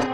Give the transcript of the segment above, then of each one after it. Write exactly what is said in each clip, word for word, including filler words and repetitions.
You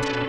What?